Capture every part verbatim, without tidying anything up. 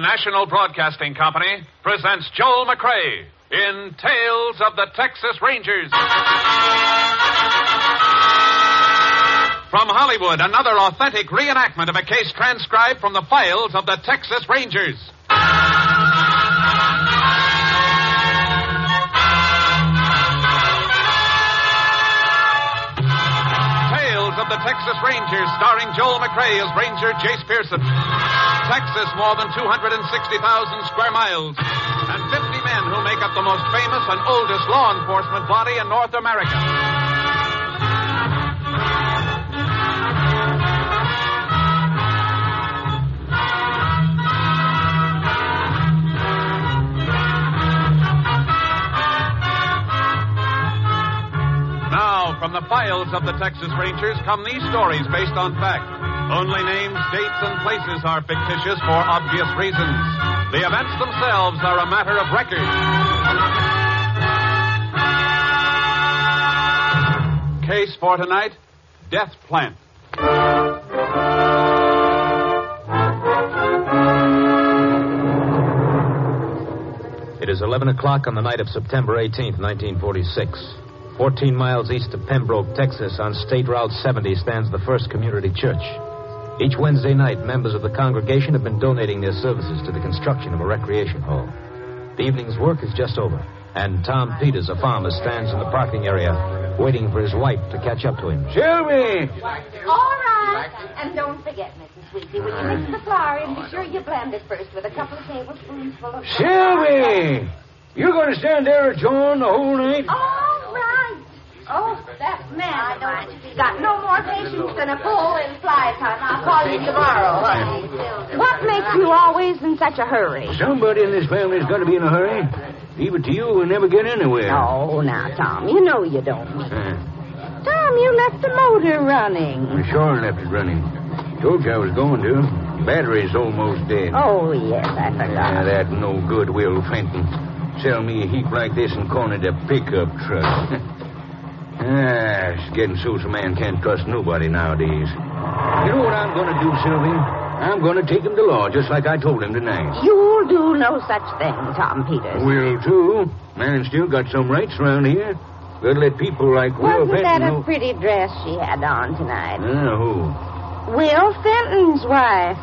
National Broadcasting Company presents Joel McCrae in Tales of the Texas Rangers. From Hollywood, another authentic reenactment of a case transcribed from the files of the Texas Rangers. Tales of the Texas Rangers, starring Joel McCrae as Ranger Jace Pearson. Texas, more than two hundred sixty thousand square miles, and fifty men who make up the most famous and oldest law enforcement body in North America. Now, from the files of the Texas Rangers come these stories based on fact. Only names, dates, and places are fictitious for obvious reasons. The events themselves are a matter of record. Case for tonight, Death Plant. It is eleven o'clock on the night of September eighteenth, nineteen forty-six. Fourteen miles east of Pembroke, Texas, on State Route seventy stands the First Community Church. Each Wednesday night, members of the congregation have been donating their services to the construction of a recreation hall. The evening's work is just over, and Tom Peters, a farmer, stands in the parking area waiting for his wife to catch up to him. Sylvie! All right. And don't forget, Missus Wheatley, when you mix the flour in, be sure you blend it first with a couple of tablespoonsful of... Sylvie! You're going to stand there at John the whole night? All right. Oh, that man. I know. He's got no more patience than a bull in fly time. I'll call you tomorrow. What makes you always in such a hurry? Somebody in this family's got to be in a hurry. Leave it to you, we'll never get anywhere. Oh, now, Tom, you know you don't mean it. Tom, you left the motor running. I sure left it running. Told you I was going to. Battery's almost dead. Oh, yes, I forgot. Uh, that no good Will Fenton. Sell me a heap like this and corner the pickup truck. Ah, it's getting so a man can't trust nobody nowadays. You know what I'm going to do, Sylvie? I'm going to take him to law, just like I told him tonight. You'll do no such thing, Tom Peters. Will, too. Man's still got some rights around here. Got to let people like Will Fenton... Wasn't that a pretty dress she had on tonight? Uh, who? Will Fenton's wife.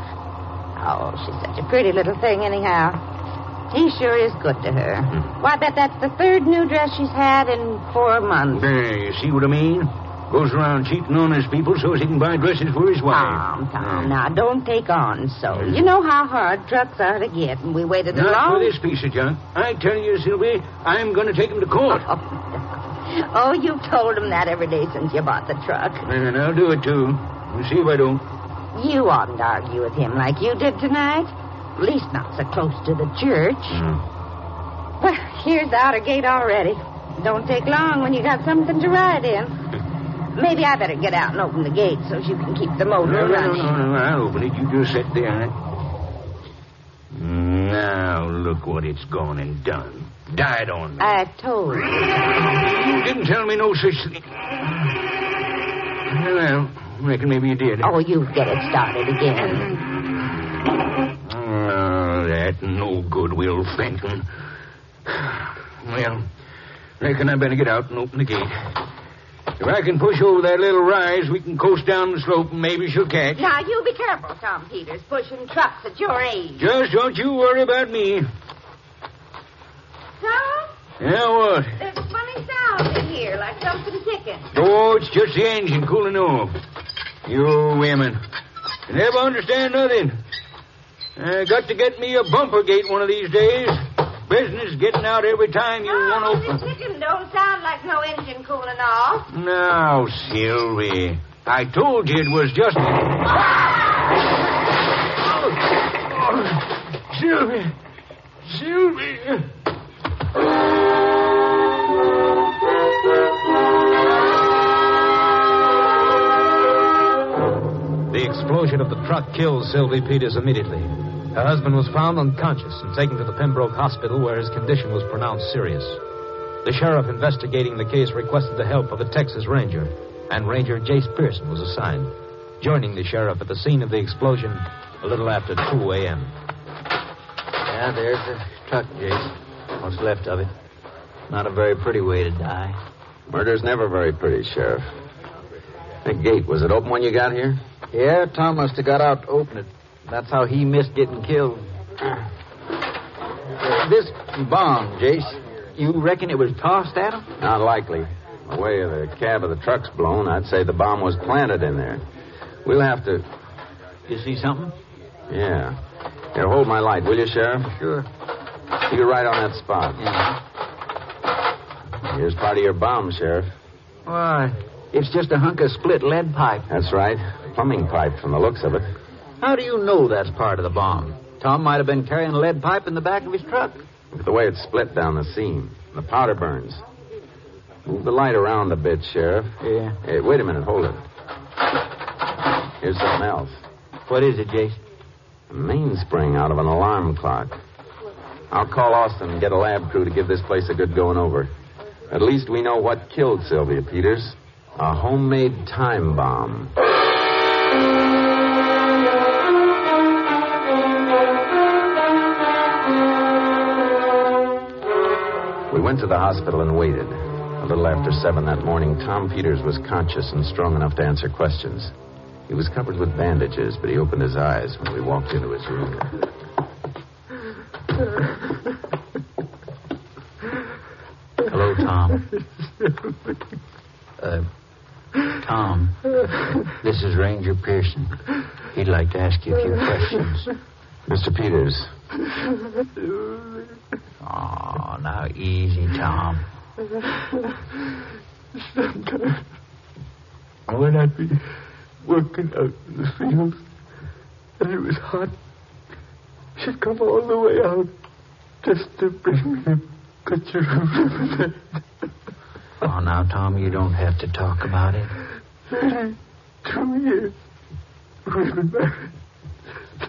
Oh, she's such a pretty little thing, anyhow. He sure is good to her. Hmm. Why, I bet that's the third new dress she's had in four months. There, you see what I mean? Goes around cheating on his people so as he can buy dresses for his wife. Tom, Tom, hmm. now, don't take on so. You know how hard trucks are to get, and we waited Not a long... Not for this piece of junk. I tell you, Sylvie, I'm going to take him to court. Oh, oh, you've told him that every day since you bought the truck. And I'll do it, too. We'll see if I don't. You oughtn't to argue with him like you did tonight. At least not so close to the church. Mm. Well, here's the outer gate already. Don't take long when you got something to ride in. Maybe I better get out and open the gate so you can keep the motor no, no, running. No, no, no, I'll open it. You just sit there. Now, look what it's gone and done. Died on me. I told you. You didn't tell me no such thing. Well, I reckon maybe you did. Oh, you get it started again. That no good, Will Fenton. Well, reckon I better get out and open the gate. If I can push over that little rise, we can coast down the slope and maybe she'll catch. Now, you be careful, Tom Peters, pushing trucks at your age. Just don't you worry about me. Tom? Yeah, what? There's a funny sound in here, like something ticking. Oh, it's just the engine cooling off. You women. You never understand nothing. Uh, got to get me a bumper gate one of these days. Business getting out every time you no, want to open. The chicken don't sound like no engine cooling off. Now, Sylvie, I told you it was just... Ah! Oh, oh, Sylvie, Sylvie... The explosion of the truck killed Sylvie Peters immediately. Her husband was found unconscious and taken to the Pembroke Hospital, where his condition was pronounced serious. The sheriff investigating the case requested the help of the Texas Ranger, and Ranger Jace Pearson was assigned, joining the sheriff at the scene of the explosion a little after two a.m. Yeah, there's the truck, Jace. What's left of it. Not a very pretty way to die. Murder's never very pretty, Sheriff. That gate, was it open when you got here? Yeah, Tom must have got out to open it. That's how he missed getting killed. This bomb, Jace, you reckon it was tossed at him? Not likely. The way the cab of the truck's blown, I'd say the bomb was planted in there. We'll have to... You see something? Yeah. Here, hold my light, will you, Sheriff? Sure. You're right on that spot. Yeah. Here's part of your bomb, Sheriff. Why, it's just a hunk of split lead pipe. That's right. Plumbing pipe from the looks of it. How do you know that's part of the bomb? Tom might have been carrying a lead pipe in the back of his truck. Look at the way it's split down the seam. The powder burns. Move the light around a bit, Sheriff. Yeah. Hey, wait a minute. Hold it. Here's something else. What is it, Jace? A mainspring out of an alarm clock. I'll call Austin and get a lab crew to give this place a good going over. At least we know what killed Sylvia Peters. A homemade time bomb. We went to the hospital and waited. A little after seven that morning, Tom Peters was conscious and strong enough to answer questions. He was covered with bandages, but he opened his eyes when we walked into his room. Hello, Tom. Uh, Tom, this is Ranger Pearson. He'd like to ask you a few questions. Mister Peters. Oh, now easy, Tom. Sometimes when I'd be... working out in the field, and it was hot. She'd come all the way out just to bring me a picture of lemonade. Oh, now, Tom, you don't have to talk about it. Thirty-two years we've been married.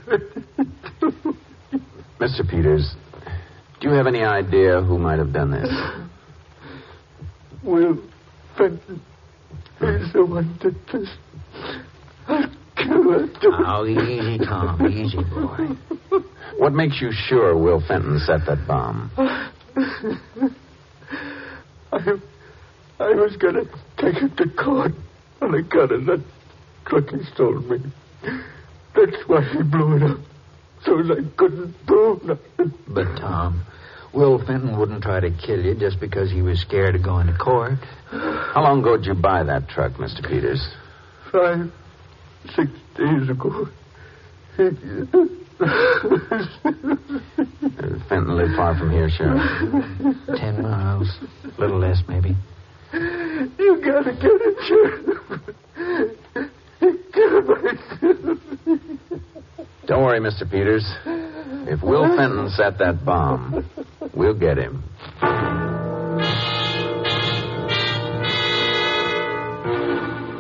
Thirty-two. Mister Peters, do you have any idea who might have done this? Will Fenton. He's the one that just... Oh, easy, Tom. Easy, boy. What makes you sure Will Fenton set that bomb? I, I was going to take it to court on a gun, and that truck he stole me. That's why he blew it up, so I couldn't prove nothing. But, Tom, Will Fenton wouldn't try to kill you just because he was scared of going to court. How long ago did you buy that truck, Mister Peters? Five, six days ago. Fenton lived far from here, Sheriff. Ten miles. A little less, maybe. You gotta get it, Sheriff. Don't worry, Mister Peters. If Will Fenton set that bomb, we'll get him.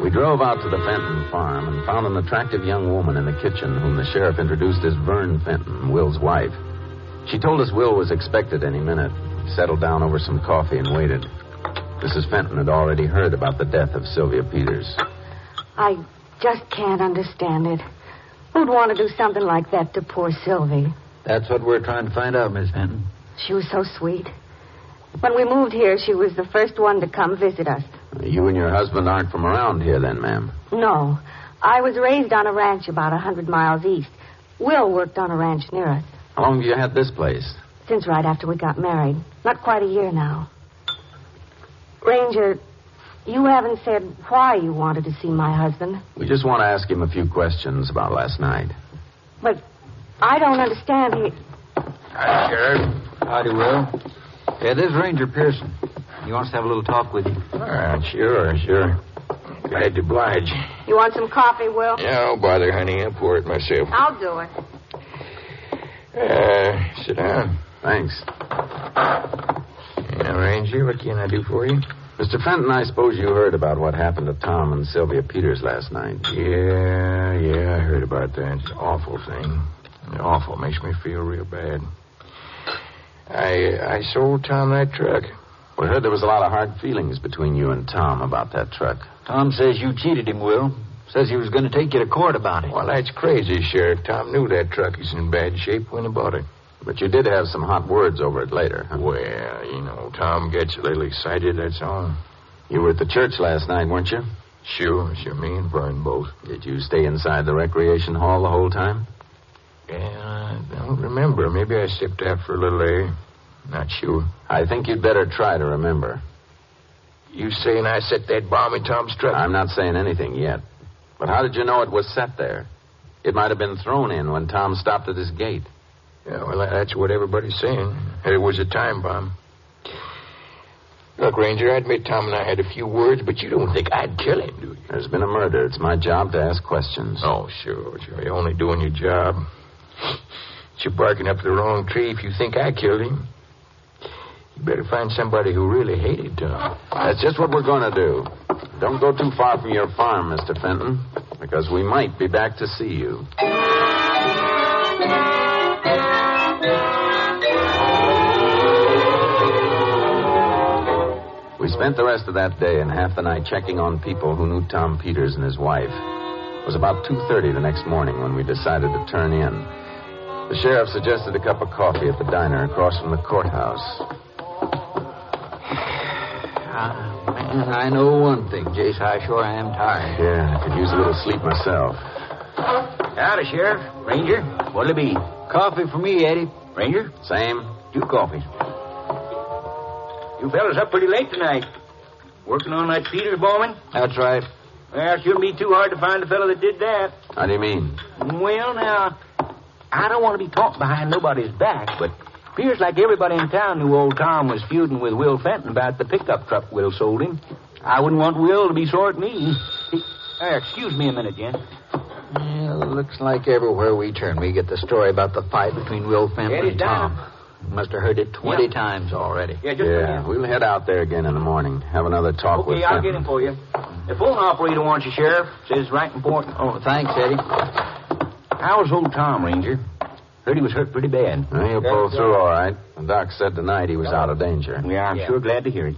We drove out to the Fenton farm and found an attractive young woman in the kitchen whom the sheriff introduced as Vern Fenton, Will's wife. She told us Will was expected any minute. We settled down over some coffee and waited. Missus Fenton had already heard about the death of Sylvia Peters. I just can't understand it. Who'd want to do something like that to poor Sylvie? That's what we're trying to find out, Miss Fenton. She was so sweet. When we moved here, she was the first one to come visit us. You and your husband aren't from around here, then, ma'am? No. I was raised on a ranch about a hundred miles east. Will worked on a ranch near us. How long have you had this place? Since right after we got married. Not quite a year now. Ranger, you haven't said why you wanted to see my husband. We just want to ask him a few questions about last night. But I don't understand. He... Hi, Sheriff. Howdy, Will. Yeah, this is Ranger Pearson. He wants to have a little talk with you. All right, sure, sure. Glad to oblige. You want some coffee, Will? Yeah, don't bother, honey. I'll pour it myself. I'll do it. Uh, sit down. Thanks. Yeah, Ranger, what can I do for you? Mister Fenton, I suppose you heard about what happened to Tom and Sylvia Peters last night. Yeah, yeah, I heard about that. It's an awful thing. It's awful. It makes me feel real bad. I I sold Tom that truck. We heard there was a lot of hard feelings between you and Tom about that truck. Tom says you cheated him, Will. Says he was going to take you to court about it. Well, that's crazy, Sheriff. Tom knew that truck is in bad shape when he bought it. But you did have some hot words over it later, huh? Well, you know, Tom gets a little excited, that's all. You were at the church last night, weren't you? Sure, sure, me and Vern both. Did you stay inside the recreation hall the whole time? Yeah, I don't remember. Maybe I stepped out for a little air. Not sure. I think you'd better try to remember. You saying I set that bomb in Tom's truck? I'm not saying anything yet. But how did you know it was set there? It might have been thrown in when Tom stopped at his gate. Yeah, well, that's what everybody's saying. It was a time bomb. Look, Ranger, I admit Tom and I had a few words, but you don't think I'd kill him, do you? There's been a murder. It's my job to ask questions. Oh, sure, sure. You're only doing your job. But you're barking up the wrong tree if you think I killed him. You better find somebody who really hated Tom. That's just what we're going to do. Don't go too far from your farm, Mister Fenton, because we might be back to see you. We spent the rest of that day and half the night checking on people who knew Tom Peters and his wife. It was about two thirty the next morning when we decided to turn in. The sheriff suggested a cup of coffee at the diner across from the courthouse. Uh, man, I know one thing, Jace. I sure am tired. Yeah, I could use a little sleep myself. Howdy, Sheriff. Ranger, what'll it be? Coffee for me, Eddie. Ranger? Same. Two coffees. You fellas up pretty late tonight. Working on that Peters bombing? That's right. Well, it shouldn't be too hard to find the fellow that did that. How do you mean? Well, now, I don't want to be talked behind nobody's back, but appears like everybody in town knew old Tom was feuding with Will Fenton about the pickup truck Will sold him. I wouldn't want Will to be sore at me. Hey, excuse me a minute, Jen. Well, looks like everywhere we turn, we get the story about the fight between Will Fenton and Tom. Down. Must have heard it twenty yeah. times already. Yeah, just yeah. We'll head out there again in the morning. Have another talk okay, with him. Okay, I'll get him for you. The phone operator wants you, Sheriff. Says right important. Oh, thanks, Eddie. How's old Tom, Ranger? Heard he was hurt pretty bad. Well, he'll pull through all right. The doc said tonight he was out of danger. Yeah, I'm yeah. sure glad to hear it.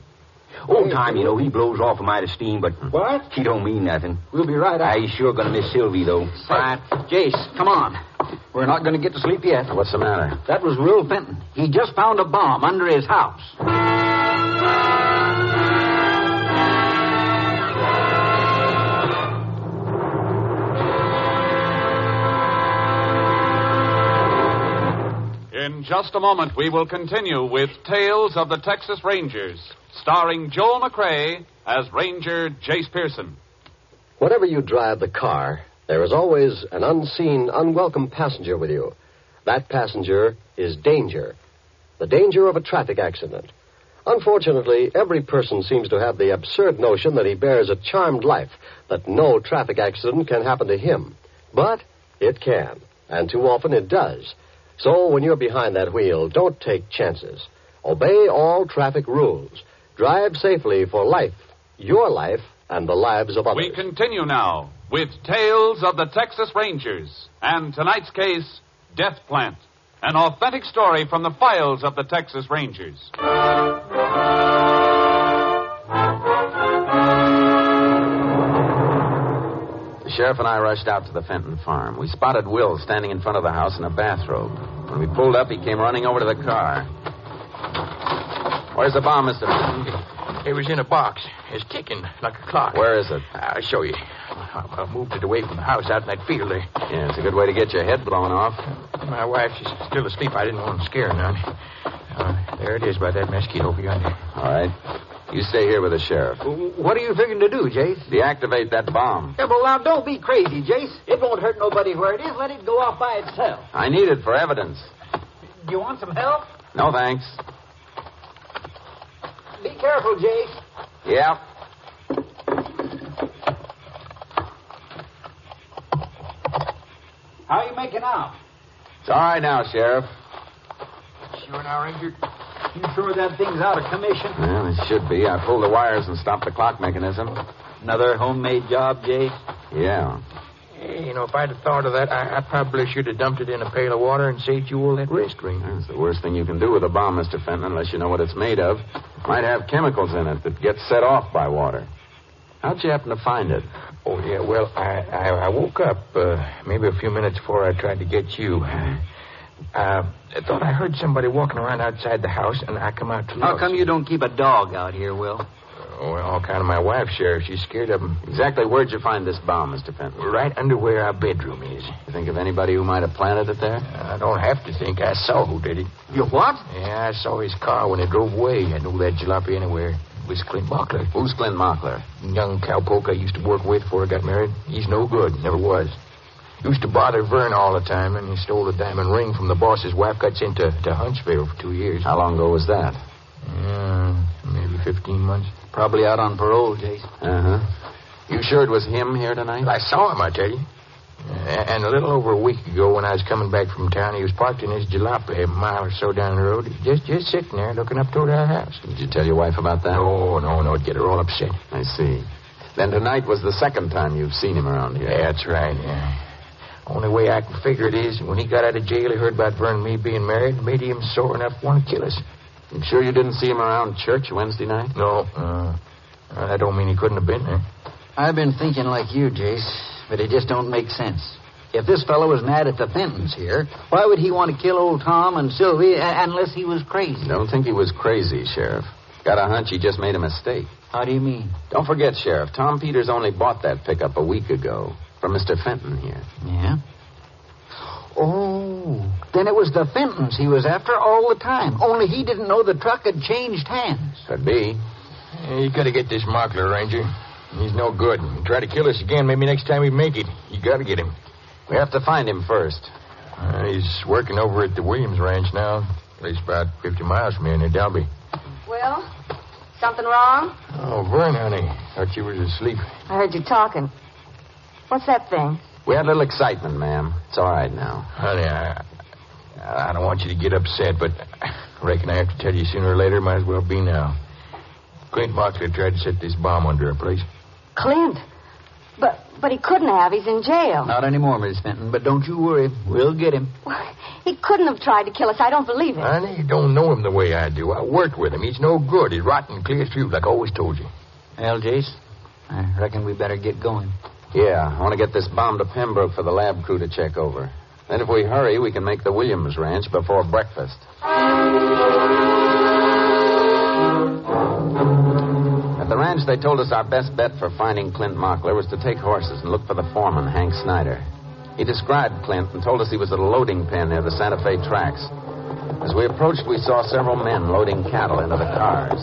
Old Tom, you know, he blows off a mite of steam, but... What? She don't mean nothing. We'll be right out. He's sure gonna miss Sylvie, though. All right. Jace, come on. We're not gonna get to sleep yet. What's the matter? That was Will Fenton. He just found a bomb under his house. In just a moment, we will continue with Tales of the Texas Rangers, starring Joel McCrae as Ranger Jace Pearson. Whenever you drive the car, there is always an unseen, unwelcome passenger with you. That passenger is danger, the danger of a traffic accident. Unfortunately, every person seems to have the absurd notion that he bears a charmed life, that no traffic accident can happen to him. But it can, and too often it does. So when you're behind that wheel, don't take chances. Obey all traffic rules. Drive safely for life, your life, and the lives of others. We continue now with Tales of the Texas Rangers and tonight's case, Death Plant, an authentic story from the files of the Texas Rangers. The sheriff and I rushed out to the Fenton farm. We spotted Will standing in front of the house in a bathrobe. When we pulled up, he came running over to the car. Where's the bomb, Mister Fenton? It was in a box. It's ticking like a clock. Where is it? I'll show you. I moved it away from the house out in that field there. Yeah, it's a good way to get your head blown off. My wife, she's still asleep. I didn't want to scare her none. Uh, there it is by that mesquite over yonder. All right. You stay here with the sheriff. What are you figuring to do, Jace? Deactivate that bomb. Yeah, well, now, don't be crazy, Jace. It won't hurt nobody where it is. Let it go off by itself. I need it for evidence. Do you want some help? No, thanks. Be careful, Jace. Yeah. How are you making out? It's all right now, Sheriff. Sure now, Ranger? You sure that thing's out of commission? Well, it should be. I pulled the wires and stopped the clock mechanism. Another homemade job, Jace? Yeah. Hey, you know, if I'd have thought of that, I, I probably should have dumped it in a pail of water and saved you all that risk, Ranger. That's the worst thing you can do with a bomb, Mister Fenton, unless you know what it's made of. It might have chemicals in it that get set off by water. How'd you happen to find it? Oh, yeah, well, I, I, I woke up uh, maybe a few minutes before I tried to get you. Uh, I thought I heard somebody walking around outside the house, and I come out to look. How come you don't keep a dog out here, Will? Oh, all kind of my wife, Sheriff. She's scared of him. Exactly where'd you find this bomb, Mister Fenton? Right under where our bedroom is. You think of anybody who might have planted it there? I don't have to think. I saw who did it. You what? Yeah, I saw his car when it drove away. I knew that jalopy anywhere. It was Clint Mockler. Who's Clint Mockler? Young cowpoke I used to work with before I got married. He's no good. Never was. Used to bother Vern all the time, and he stole a diamond ring from the boss's wife. Got sent to, to Huntsville for two years. How long ago was that? Yeah, maybe fifteen months. Probably out on parole, Jace. Uh-huh. You sure it was him here tonight? I saw him, I tell you. And a little over a week ago, when I was coming back from town, he was parked in his jalopy a mile or so down the road. Just just sitting there, looking up toward our house. Did you tell your wife about that? No, no, no. It'd get her all upset. I see. Then tonight was the second time you've seen him around here. Yeah, that's right, yeah. Only way I can figure it is when he got out of jail, he heard about Vern and me being married and made him sore enough to want to kill us. I'm sure you didn't see him around church Wednesday night? No. Uh, I don't mean he couldn't have been there. I've been thinking like you, Jace, but it just don't make sense. If this fellow was mad at the Fentons here, why would he want to kill old Tom and Sylvie unless he was crazy? Don't think he was crazy, Sheriff. Got a hunch he just made a mistake. How do you mean? Don't forget, Sheriff, Tom Peters only bought that pickup a week ago. From Mister Fenton here. Yeah? Oh, then it was the Fentons he was after all the time. Only he didn't know the truck had changed hands. Could be. Yeah, you got to get this Mockler, Ranger. He's no good. He'll try to kill us again. Maybe next time we make it. You got to get him. We have to find him first. Uh, he's working over at the Williams Ranch now. At least about fifty miles from here near Dalby. Well, something wrong? Oh, Vern, honey. Thought you was asleep. I heard you talking. What's that thing? We had a little excitement, ma'am. It's all right now. Honey, I, I don't want you to get upset, but I reckon I have to tell you sooner or later. Might as well be now. Clint Mockler tried to set this bomb under a place. Clint? But but he couldn't have. He's in jail. Not anymore, Miss Fenton, but don't you worry. We'll get him. Well, he couldn't have tried to kill us. I don't believe it. Honey, you don't know him the way I do. I worked with him. He's no good. He's rotten clear through, like I always told you. Well, Jace, I reckon we better get going. Yeah, I want to get this bomb to Pembroke for the lab crew to check over. Then if we hurry, we can make the Williams Ranch before breakfast. At the ranch, they told us our best bet for finding Clint Mockler was to take horses and look for the foreman, Hank Snyder. He described Clint and told us he was at a loading pen near the Santa Fe tracks. As we approached, we saw several men loading cattle into the cars.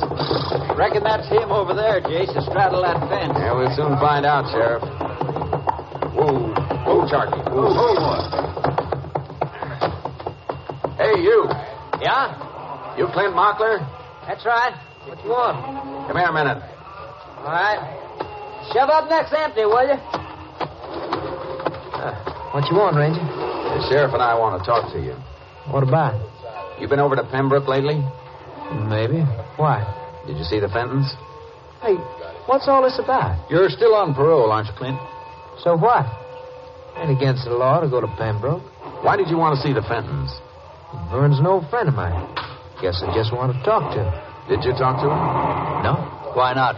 Reckon that's him over there, Jace, astraddle that fence. Yeah, we'll soon find out, Sheriff. Whoa, whoa, Charlie. Whoa, whoa. Hey, you. Yeah? You Clint Mockler? That's right. What you want? Come here a minute. All right. Shove up next empty, will you? Uh, what you want, Ranger? The sheriff and I want to talk to you. What about? You been over to Pembroke lately? Maybe. Why? Did you see the Fentons? Hey, what's all this about? You're still on parole, aren't you, Clint? So what? Ain't against the law to go to Pembroke. Why did you want to see the Fentons? Vern's an old friend of mine. Guess I just wanted to talk to him. Did you talk to him? No. Why not?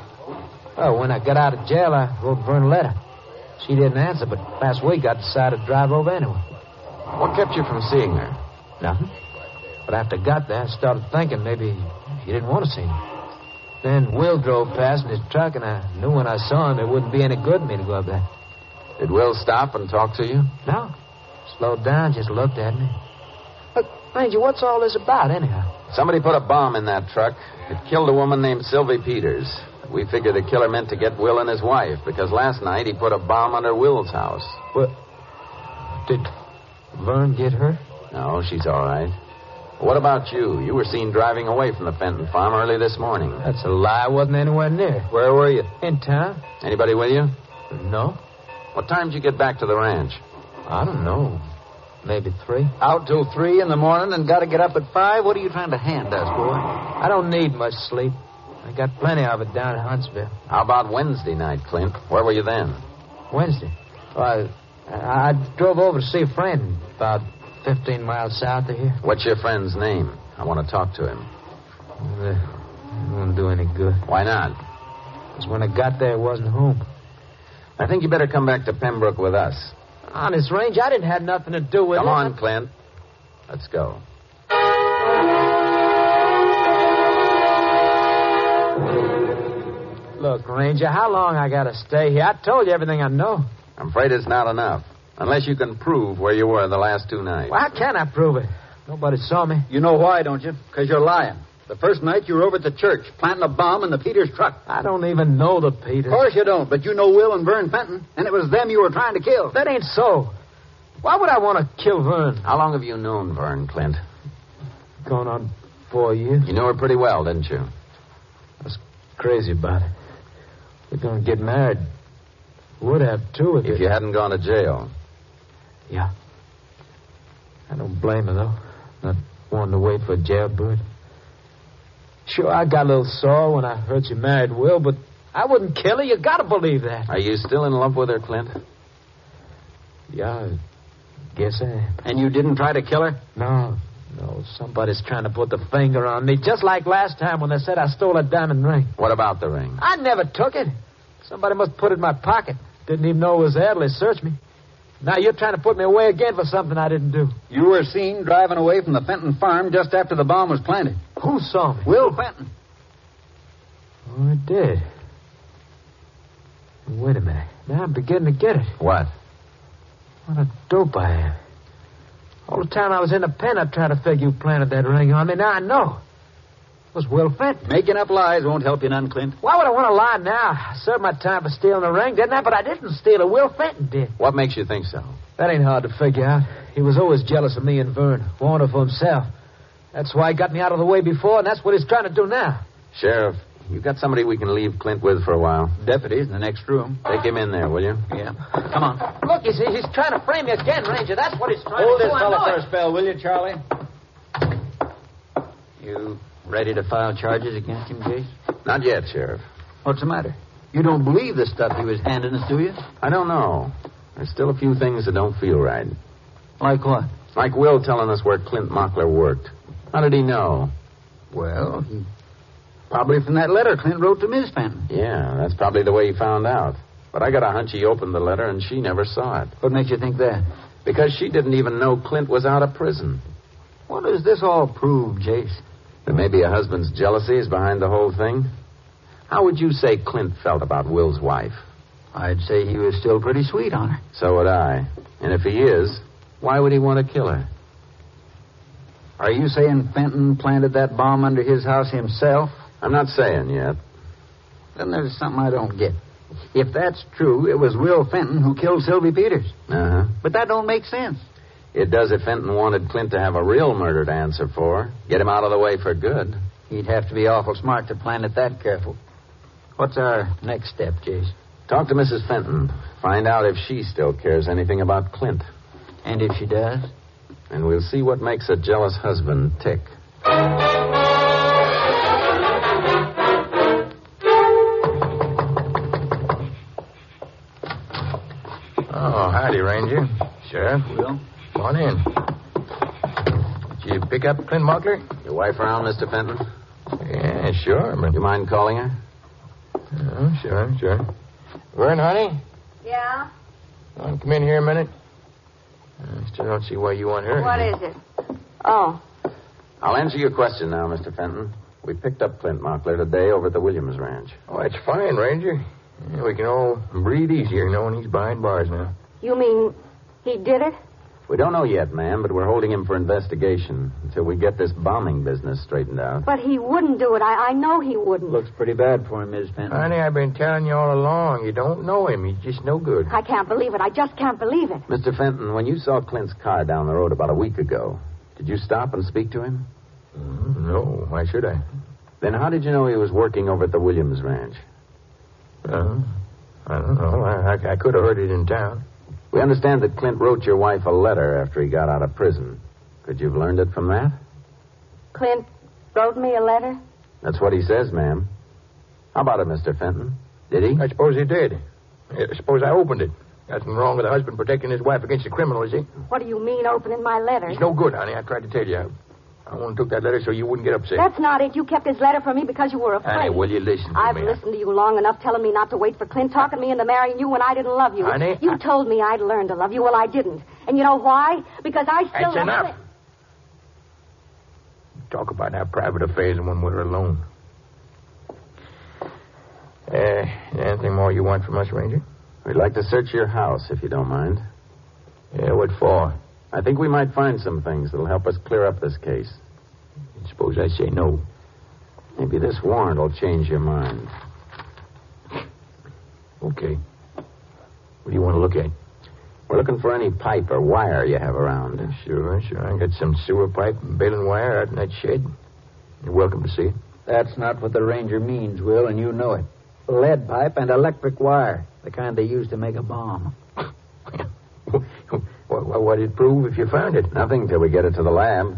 Well, when I got out of jail, I wrote Vern a letter. She didn't answer, but last week I decided to drive over anyway. What kept you from seeing her? Nothing. But after I got there, I started thinking maybe you didn't want to see me. Then Will drove past in his truck, and I knew when I saw him it wouldn't be any good to me to go up there. Did Will stop and talk to you? No. Slowed down, just looked at me. Look, Ranger, what's all this about, anyhow? Somebody put a bomb in that truck. It killed a woman named Sylvie Peters. We figure the killer meant to get Will and his wife, because last night he put a bomb under Will's house. What? Did Vern get her? No, she's all right. What about you? You were seen driving away from the Fenton farm early this morning. That's a lie. I wasn't anywhere near. Where were you? In town. Anybody with you? No. What time did you get back to the ranch? I don't know. Maybe three. Out till three in the morning and got to get up at five? What are you trying to hand us, boy? I don't need much sleep. I got plenty of it down in Huntsville. How about Wednesday night, Clint? Where were you then? Wednesday? Well, I, I drove over to see a friend about Fifteen miles south of here. What's your friend's name? I want to talk to him. Uh, it won't do any good. Why not? Because when I got there, it wasn't home. I think you better come back to Pembroke with us. Honest, Ranger, I didn't have nothing to do with it. Come on, Clint. Let's go. Look, Ranger, how long I got to stay here? I told you everything I know. I'm afraid it's not enough. Unless you can prove where you were the last two nights. Well, how can I prove it? Nobody saw me. You know why, don't you? Because you're lying. The first night you were over at the church, planting a bomb in the Peters truck. I don't even know the Peters. Of course you don't, but you know Will and Vern Fenton, and it was them you were trying to kill. That ain't so. Why would I want to kill Vern? How long have you known Vern, Clint? Going on four years. You knew her pretty well, didn't you? I was crazy about it. We're going to get married. Would have, too, if, if it... you hadn't gone to jail. Yeah. I don't blame her, though, not wanting to wait for a jailbird. Sure, I got a little sore when I heard you married Will, but I wouldn't kill her. You got to believe that. Are you still in love with her, Clint? Yeah, I guess I am. And you didn't try to kill her? No, no. Somebody's trying to put the finger on me, just like last time when they said I stole a diamond ring. What about the ring? I never took it. Somebody must put it in my pocket. Didn't even know it was there till they searched me. Now you're trying to put me away again for something I didn't do. You were seen driving away from the Fenton farm just after the bomb was planted. Who saw me? Will Fenton. Oh, it did. Wait a minute. Now I'm beginning to get it. What? What a dope I am. All the time I was in the pen, I tried to figure you planted that ring on me. Now I know. It was Will Fenton. Making up lies won't help you none, Clint. Why would I want to lie now? I served my time for stealing a ring, didn't I? But I didn't steal it. Will Fenton did. What makes you think so? That ain't hard to figure out. He was always jealous of me and Vern. Wanted for himself. That's why he got me out of the way before, and that's what he's trying to do now. Sheriff, you got somebody we can leave Clint with for a while. Deputy's in the next room. Take him in there, will you? Yeah. Come on. Look, he's, he's trying to frame you again, Ranger. That's what he's trying Hold to do. Hold this fellow for a spell, will you, Charlie? You... ready to file charges against him, Jace? Not yet, Sheriff. What's the matter? You don't believe the stuff he was handing us, do you? I don't know. There's still a few things that don't feel right. Like what? Like Will telling us where Clint Mockler worked. How did he know? Well, he... probably from that letter Clint wrote to Miss Fenton. Yeah, that's probably the way he found out. But I got a hunch he opened the letter and she never saw it. What makes you think that? Because she didn't even know Clint was out of prison. What does this all prove, Jace? That maybe a husband's jealousy is behind the whole thing. How would you say Clint felt about Will's wife? I'd say he was still pretty sweet on her. So would I. And if he is, why would he want to kill her? Are you saying Fenton planted that bomb under his house himself? I'm not saying yet. Then there's something I don't get. If that's true, it was Will Fenton who killed Sylvie Peters. Uh-huh. But that don't make sense. It does if Fenton wanted Clint to have a real murder to answer for. Get him out of the way for good. He'd have to be awful smart to plan it that careful. What's our next step, Jace? Talk to Missus Fenton. Find out if she still cares anything about Clint. And if she does? And we'll see what makes a jealous husband tick. Oh, howdy, Ranger. Sheriff? Will? Come on in. Did you pick up Clint Mockler? Your wife around, Mister Fenton? Yeah, sure, but... You mind calling her? Oh, sure, sure. Vern, honey? Yeah? Come on, come in here a minute. I still don't see why you want her. What is it? Oh. I'll answer your question now, Mister Fenton. We picked up Clint Mockler today over at the Williams Ranch. Oh, that's fine, Ranger. Yeah, we can all breathe easier knowing he's behind bars now. You mean he did it? We don't know yet, ma'am, but we're holding him for investigation until we get this bombing business straightened out. But he wouldn't do it. I, I know he wouldn't. Looks pretty bad for him, Miss Fenton. Honey, I've been telling you all along. You don't know him. He's just no good. I can't believe it. I just can't believe it. Mister Fenton, when you saw Clint's car down the road about a week ago, did you stop and speak to him? Mm, no. Why should I? Then how did you know he was working over at the Williams Ranch? Uh, I don't know. I, I, I could have heard it in town. We understand that Clint wrote your wife a letter after he got out of prison. Could you have learned it from that? Clint wrote me a letter? That's what he says, ma'am. How about it, Mister Fenton? Did he? I suppose he did. I suppose I opened it. Nothing wrong with a husband protecting his wife against a criminal, is he? What do you mean, opening my letter? It's no good, honey. I tried to tell you. I only took that letter so you wouldn't get upset. That's not it. You kept his letter from me because you were afraid. Honey, will you listen to I've me? I've listened to you long enough telling me not to wait for Clint, talking me into marrying you when I didn't love you. Honey? You I... told me I'd learn to love you. Well, I didn't. And you know why? Because I still... That's enough. It. Talk about our private affairs in one winter alone. Uh, anything more you want from us, Ranger? We'd like to search your house, if you don't mind. Yeah, what for? I think we might find some things that'll help us clear up this case. Suppose I say no. Maybe this warrant will change your mind. Okay. What do you want to look at? We're looking for any pipe or wire you have around. Sure, sure. I got some sewer pipe and baling wire out in that shed. You're welcome to see it. That's not what the ranger means, Will, and you know it. Lead pipe and electric wire, the kind they use to make a bomb. What'd it prove if you found it? Nothing till we get it to the lab.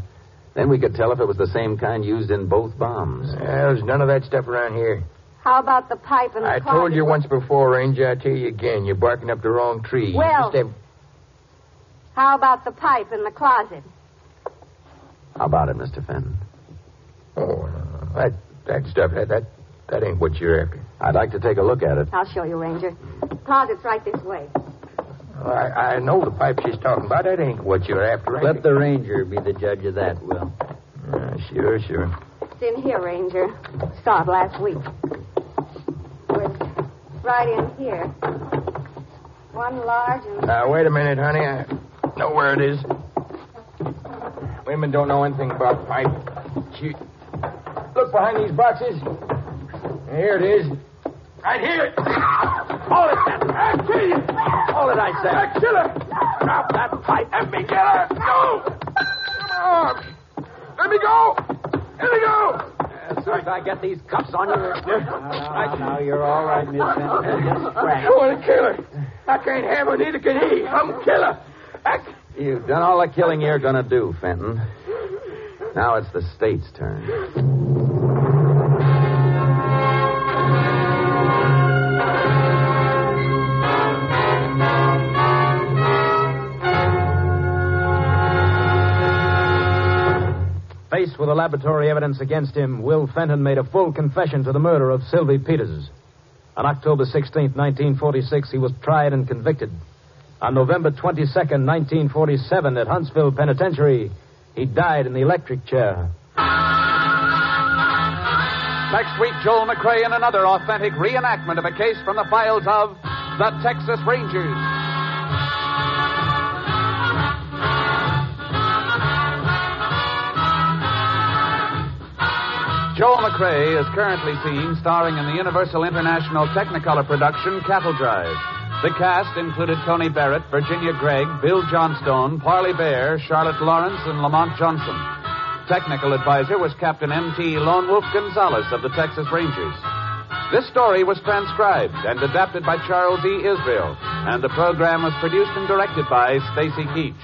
Then we could tell if it was the same kind used in both bombs. Yeah, there's none of that stuff around here. How about the pipe and the I car? I told you once before, Ranger. I tell you again, you're barking up the wrong tree. Well, have... how about the pipe in the closet? How about it, Mister Fenton? Oh, uh, that that stuff, that, that that ain't what you're after. I'd like to take a look at it. I'll show you, Ranger. The closet's right this way. Well, I, I know the pipe she's talking about. That ain't what you're after. Let Ranger. The ranger be the judge of that, Will. Uh, sure, sure. It's in here, Ranger. Saw it last week. Right in here. One large and... Now, wait a minute, honey. I know where it is. Women don't know anything about pipe. She... Look behind these boxes. Here it is. Right here. Hold it. I'll kill you. Hold it, I said. I'll kill her. Drop that pipe. Let me get her. Go. Come on. Let me go. Let me go. As soon as I get these cuffs on you... No, no, no, you're all right, Miss Fenton. Just I want to kill her. I can't have her, neither can he. I'm a killer. I... You've done all the killing you're going to do, Fenton. Now it's the state's turn. Faced with the laboratory evidence against him, Will Fenton made a full confession to the murder of Sylvie Peters. On October sixteenth, nineteen forty-six, he was tried and convicted. On November twenty-second, nineteen forty-seven, at Huntsville Penitentiary, he died in the electric chair. Next week, Joel McCrae in another authentic reenactment of a case from the files of the Texas Rangers. Joel McCrae is currently seen starring in the Universal International Technicolor production, Cattle Drive. The cast included Tony Barrett, Virginia Gregg, Bill Johnstone, Parley Bear, Charlotte Lawrence, and Lamont Johnson. Technical advisor was Captain M T Lone Wolf Gonzalez of the Texas Rangers. This story was transcribed and adapted by Charles E. Israel, and the program was produced and directed by Stacey Keach.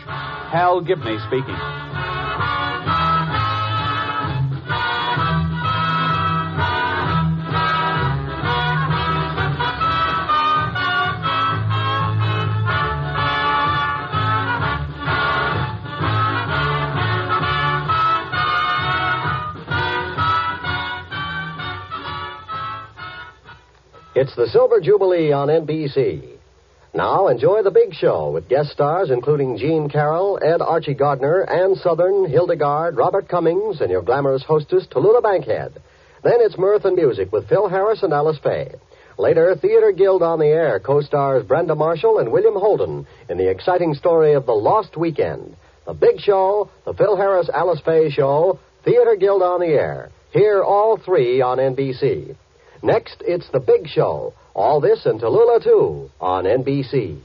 Hal Gibney speaking. It's the Silver Jubilee on N B C. Now enjoy the big show with guest stars including Gene Carroll, Ed Archie Gardner, Ann Southern, Hildegard, Robert Cummings, and your glamorous hostess, Tallulah Bankhead. Then it's mirth and music with Phil Harris and Alice Faye. Later, Theater Guild on the Air co-stars Brenda Marshall and William Holden in the exciting story of The Lost Weekend. The Big Show, the Phil Harris Alice Faye Show, Theater Guild on the Air. Hear all three on N B C. Next, it's The Big Show. All this and Tallulah, too, on N B C.